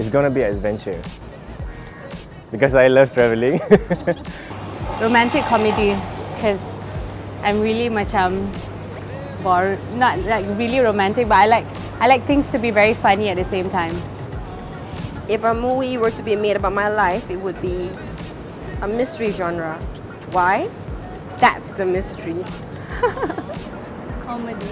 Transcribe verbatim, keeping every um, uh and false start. It's gonna be an adventure because I love traveling. Romantic comedy, because I'm really macam bored, not like really romantic, but I like I like things to be very funny at the same time. If a movie were to be made about my life, it would be a mystery genre. Why? That's the mystery. Comedy.